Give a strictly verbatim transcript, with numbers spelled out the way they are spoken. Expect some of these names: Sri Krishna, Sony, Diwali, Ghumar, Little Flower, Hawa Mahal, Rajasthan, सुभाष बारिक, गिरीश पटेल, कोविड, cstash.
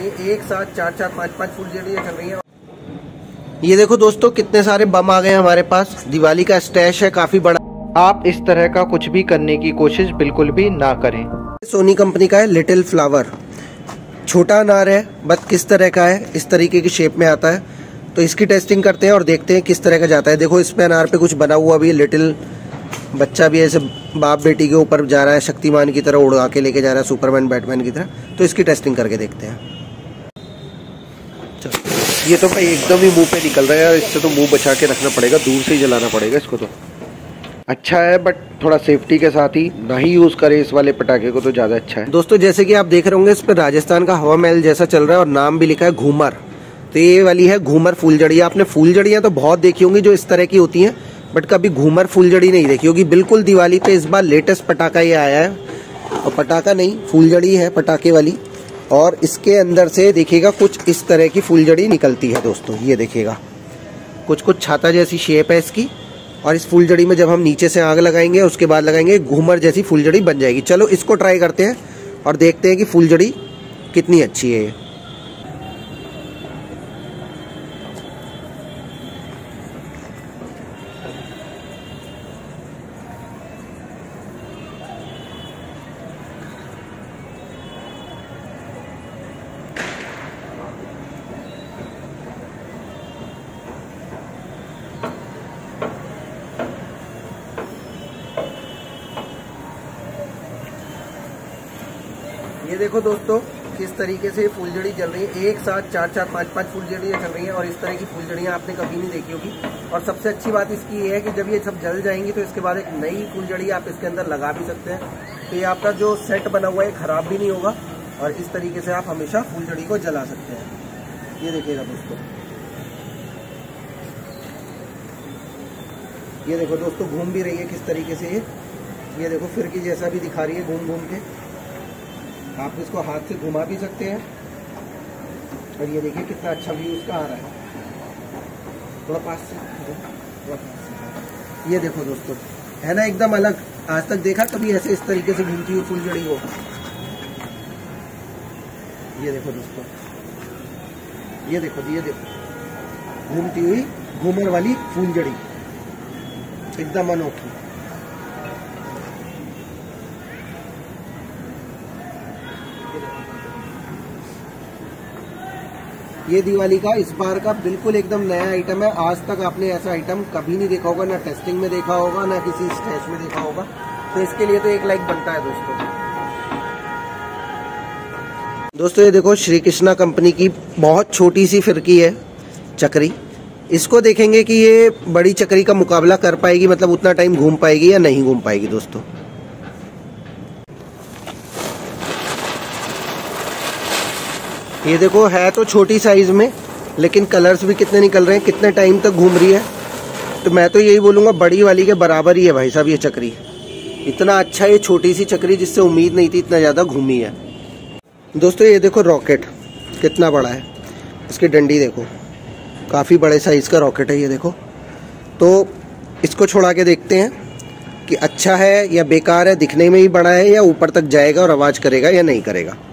एक साथ चार चार पाँच पाँच फुल जड़ियाँ चल रही है। ये देखो दोस्तों कितने सारे बम आ गए हमारे पास। दिवाली का स्टैश है काफी बड़ा। आप इस तरह का कुछ भी करने की कोशिश बिल्कुल भी ना करें। सोनी कंपनी का है लिटिल फ्लावर, छोटा अनार है बट किस तरह का है, इस तरीके की शेप में आता है। तो इसकी टेस्टिंग करते हैं और देखते हैं किस तरह का जाता है। देखो इसमें अनार पे कुछ बना हुआ भी है, लिटिल बच्चा भी ऐसे बाप बेटी के ऊपर जा रहा है, शक्तिमान की तरह उड़ा के लेके जा रहा है, सुपरमैन बैटमैन की तरह। तो इसकी टेस्टिंग करके देखते हैं। ये तो भाई एकदम ही मुंह पे निकल रहा है, इससे तो मुंह बचा के रखना पड़ेगा, दूर से ही जलाना पड़ेगा इसको। तो अच्छा है बट थोड़ा सेफ्टी के साथ ही, ना ही यूज़ करें इस वाले पटाखे को तो ज़्यादा अच्छा है। दोस्तों जैसे कि आप देख रहे होंगे इस पर राजस्थान का हवा महल जैसा चल रहा है और नाम भी लिखा है घूमर। तो ये वाली है घूमर फूलझड़ियाँ। आपने फूलझड़ियाँ तो बहुत देखी होंगी जो इस तरह की होती हैं, बट कभी घूमर फूलझड़ी नहीं देखी होगी। बिल्कुल दिवाली पर इस बार लेटेस्ट पटाखा ये आया है, और पटाखा नहीं फूलझड़ी है पटाखे वाली। और इसके अंदर से देखिएगा कुछ इस तरह की फूलझड़ी निकलती है दोस्तों। ये देखिएगा कुछ कुछ छाता जैसी शेप है इसकी, और इस फूलझड़ी में जब हम नीचे से आग लगाएंगे उसके बाद लगाएंगे घूमर जैसी फूलझड़ी बन जाएगी। चलो इसको ट्राई करते हैं और देखते हैं कि फूलझड़ी कितनी अच्छी है। ये देखो दोस्तों किस तरीके से फूलझड़ी जल रही है, एक साथ चार चार पाँच पाँच फूलझड़ियाँ चल रही हैं। और इस तरह की फूलझड़ियाँ आपने कभी नहीं देखी होगी। और सबसे अच्छी बात इसकी ये है कि जब ये सब जल जाएंगी तो इसके बाद एक नई फूलझड़ी आप इसके अंदर लगा भी सकते हैं। तो ये आपका जो सेट बना हुआ है खराब भी नहीं होगा, और इस तरीके से आप हमेशा फूलझड़ी को जला सकते हैं। ये देखिएगा दोस्तों, ये देखो दोस्तों घूम भी रही है किस तरीके से ये। ये देखो फिरकी जैसा भी दिखा रही है घूम घूम के। आप इसको हाथ से घुमा भी सकते हैं, और ये देखिए कितना अच्छा व्यू इसका आ रहा है। थोड़ा पास से, थोड़ा पास से। ये देखो दोस्तों है ना एकदम अलग, आज तक देखा कभी ऐसे इस तरीके से घूमती हुई फूलझड़ी हो। ये देखो दोस्तों, ये देखो ये देखो घूमती हुई घूमर वाली फूलझड़ी, एकदम अनोखी। ये दिवाली का इस बार का बिल्कुल एकदम नया आइटम है। आज तक आपने ऐसा आइटम कभी नहीं देखा होगा, ना टेस्टिंग में देखा होगा, ना किसी स्टैश में देखा होगा। तो इसके लिए तो एक लाइक बनता है दोस्तों। दोस्तों ये देखो श्री कृष्णा कंपनी की बहुत छोटी सी फिरकी है चक्री। इसको देखेंगे कि ये बड़ी चक्री का मुकाबला कर पाएगी, मतलब उतना टाइम घूम पाएगी या नहीं घूम पाएगी दोस्तों। ये देखो है तो छोटी साइज में, लेकिन कलर्स भी कितने निकल रहे हैं, कितने टाइम तक घूम रही है। तो मैं तो यही बोलूँगा बड़ी वाली के बराबर ही है भाई साहब ये चक्री। इतना अच्छा ये छोटी सी चक्री जिससे उम्मीद नहीं थी इतना ज़्यादा घूमी है दोस्तों। ये देखो रॉकेट कितना बड़ा है, इसकी डंडी देखो, काफ़ी बड़े साइज़ का रॉकेट है ये देखो। तो इसको छोड़ा के देखते हैं कि अच्छा है या बेकार है, दिखने में ही बड़ा है या ऊपर तक जाएगा और आवाज़ करेगा या नहीं करेगा।